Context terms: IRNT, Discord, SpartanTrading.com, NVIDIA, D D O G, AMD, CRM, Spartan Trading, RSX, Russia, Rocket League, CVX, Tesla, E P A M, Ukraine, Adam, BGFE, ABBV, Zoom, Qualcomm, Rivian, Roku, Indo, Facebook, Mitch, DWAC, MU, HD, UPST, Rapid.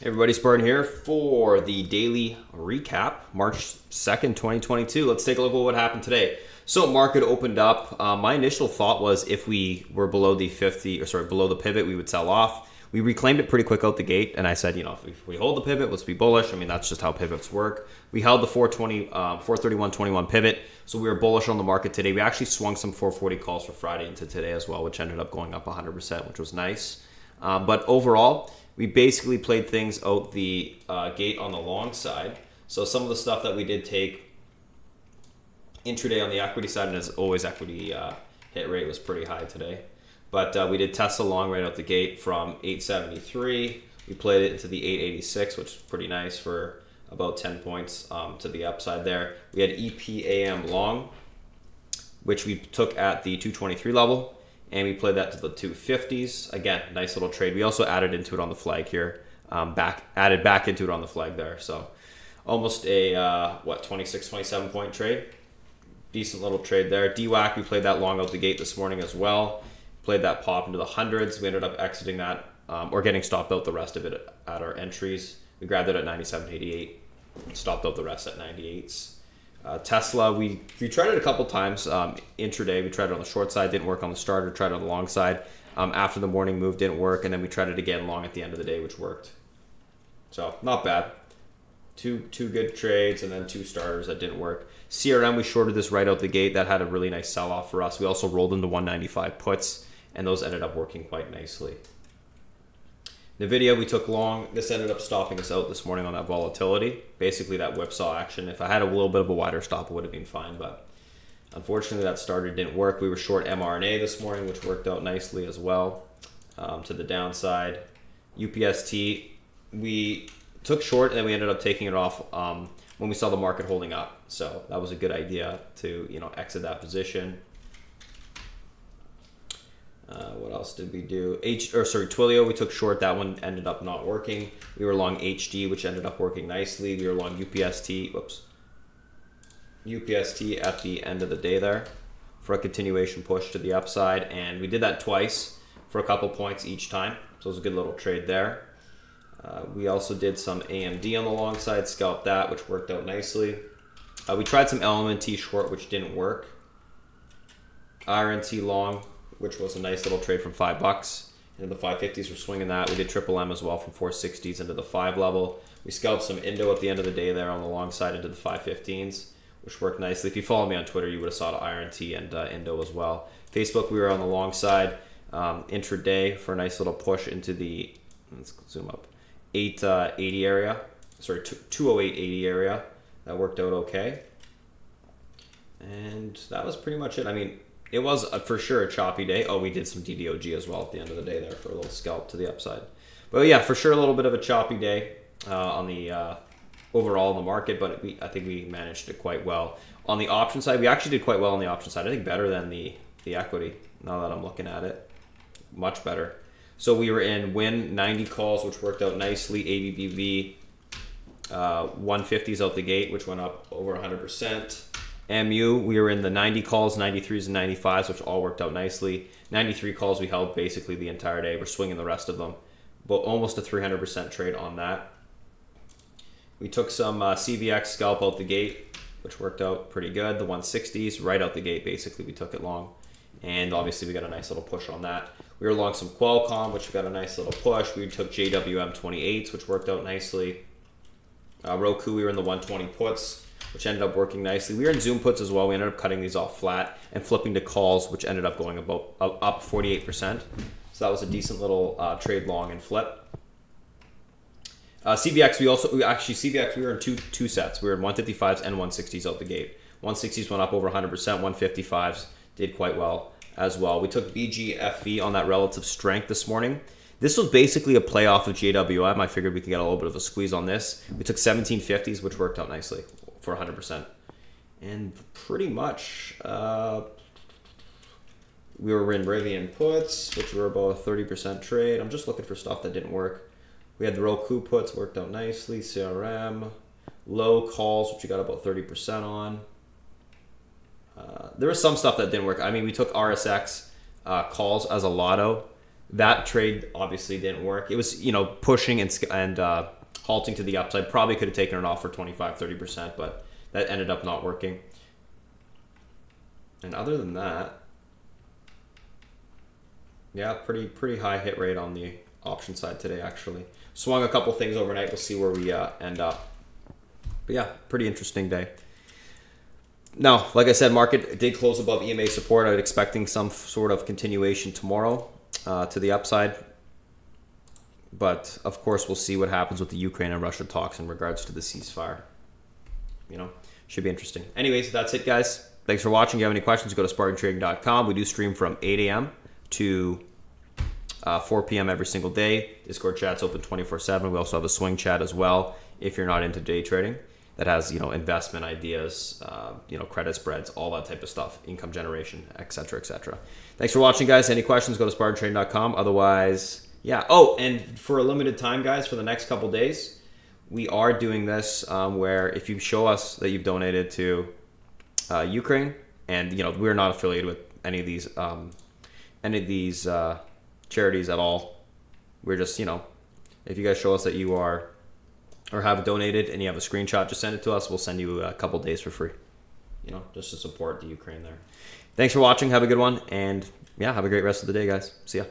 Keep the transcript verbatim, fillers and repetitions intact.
Hey everybody, Spartan here for the daily recap, March second, twenty twenty-two. Let's take a look at what happened today. So market opened up. Uh, my initial thought was if we were below the fifty, or sorry, below the pivot, we would sell off. We reclaimed it pretty quick out the gate, and I said, you know, if we hold the pivot, let's be bullish. I mean, that's just how pivots work. We held the four twenty, uh, four thirty-one twenty-one pivot, so we were bullish on the market today. We actually swung some four forty calls for Friday into today as well, which ended up going up one hundred percent, which was nice. Uh, but overall, we basically played things out the uh, gate on the long side. So some of the stuff that we did take intraday on the equity side, and as always, equity uh, hit rate was pretty high today. But uh, we did Tesla long right out the gate from eight seventy-three. We played it into the eight eighty-six, which is pretty nice for about ten points um, to the upside there. We had E P A M long, which we took at the two twenty-three level. And we played that to the two fifties. Again, nice little trade. We also added into it on the flag here. Um, back added back into it on the flag there. So almost a, uh, what, twenty-six, twenty-seven point trade. Decent little trade there. D WAC, we played that long out the gate this morning as well. Played that pop into the hundreds. We ended up exiting that um, or getting stopped out the rest of it at our entries. We grabbed it at ninety-seven eighty-eight. Stopped out the rest at ninety-eights. Uh, Tesla, we, we tried it a couple times um, intraday. We tried it on the short side, didn't work on the starter, tried it on the long side. Um, after the morning move, didn't work, and then we tried it again long at the end of the day, which worked. So, not bad. Two, two good trades and then two starters that didn't work. C R M, we shorted this right out the gate. That had a really nice sell-off for us. We also rolled into one ninety-five puts, and those ended up working quite nicely. NVIDIA, we took long. This ended up stopping us out this morning on that volatility. Basically, that whipsaw action. If I had a little bit of a wider stop, it would have been fine. But unfortunately, that starter didn't work. We were short M R N A this morning, which worked out nicely as well um, to the downside. U P S T, we took short, and then we ended up taking it off um, when we saw the market holding up. So that was a good idea to you know exit that position. Uh, what else did we do? H or sorry, Twilio, we took short. That one ended up not working. We were long H D, which ended up working nicely. We were long U P S T, whoops. U P S T at the end of the day there for a continuation push to the upside. And we did that twice for a couple points each time. So it was a good little trade there. Uh, we also did some A M D on the long side, scalped that, which worked out nicely. Uh, we tried some L M N T short, which didn't work. I R N T long, which was a nice little trade from five bucks. Into the five fifties, we're swinging that. We did triple M as well from four sixties into the five level. We scalped some Indo at the end of the day there on the long side into the five fifteens, which worked nicely. If you follow me on Twitter, you would have saw the I R N T and uh, Indo as well. Facebook, we were on the long side um, intraday for a nice little push into the, let's zoom up, eight eighty area, sorry, two oh eight eighty area. That worked out okay. And that was pretty much it. I mean, it was a, for sure a choppy day. Oh, we did some D D O G as well at the end of the day there for a little scalp to the upside. But yeah, for sure a little bit of a choppy day uh, on the uh, overall in the market, but we, I think we managed it quite well. On the option side, we actually did quite well on the option side. I think better than the, the equity, now that I'm looking at it. Much better. So we were in win ninety calls, which worked out nicely. A B B V uh, one fifties out the gate, which went up over one hundred percent. M U, we were in the ninety calls, ninety-threes, and ninety-fives, which all worked out nicely. ninety-three calls we held basically the entire day. We're swinging the rest of them. But almost a three hundred percent trade on that. We took some uh, C V X scalp out the gate, which worked out pretty good. The one sixties, right out the gate, basically, we took it long. And obviously, we got a nice little push on that. We were long some Qualcomm, which got a nice little push. We took J W M twenty-eights, which worked out nicely. Uh, Roku, we were in the one twenty puts, which ended up working nicely. We were in Zoom puts as well. We ended up cutting these off flat and flipping to calls, which ended up going about up forty-eight percent. So that was a decent little uh, trade long and flip. Uh, C V X, we also, we actually, C V X, we were in two two sets. We were in one fifty-fives and one sixties out the gate. one sixties went up over one hundred percent. one fifty-fives did quite well as well. We took B G F E on that relative strength this morning. This was basically a play off of J W M. I figured we could get a little bit of a squeeze on this. We took seventeen fifties, which worked out nicely for one hundred percent. And pretty much, uh, we were in Rivian puts, which were about a thirty percent trade. I'm just looking for stuff that didn't work. We had the Roku puts, worked out nicely. C R M, low calls, which we got about thirty percent on. Uh, there was some stuff that didn't work. I mean, we took R S X uh, calls as a lotto. That trade obviously didn't work. It was, you know, pushing and and uh, halting to the upside. Probably could have taken it off for twenty-five, thirty percent, but that ended up not working. And other than that, yeah, pretty pretty high hit rate on the option side today, actually. Swung a couple things overnight. We'll see where we uh, end up. But yeah, pretty interesting day. Now, like I said, market did close above E M A support. I was expecting some sort of continuation tomorrow uh, to the upside. But, of course, we'll see what happens with the Ukraine and Russia talks in regards to the ceasefire. You know, should be interesting. Anyways, that's it, guys. Thanks for watching. If you have any questions, go to Spartan Trading dot com. We do stream from eight A M to uh, four P M every single day. Discord chat's open twenty-four seven. We also have a swing chat as well if you're not into day trading. That has, you know, investment ideas, uh, you know, credit spreads, all that type of stuff, income generation, et cetera, et cetera. Thanks for watching, guys. Any questions, go to Spartan Trading dot com. Otherwise, yeah. Oh, and for a limited time, guys, for the next couple days, we are doing this um, where if you show us that you've donated to uh, Ukraine, and, you know, we're not affiliated with any of these um, any of these uh, charities at all. We're just, you know, if you guys show us that you are or have donated and you have a screenshot, just send it to us. We'll send you a couple days for free, you know, just to support the Ukraine there. Thanks for watching. Have a good one. And yeah, have a great rest of the day, guys. See ya.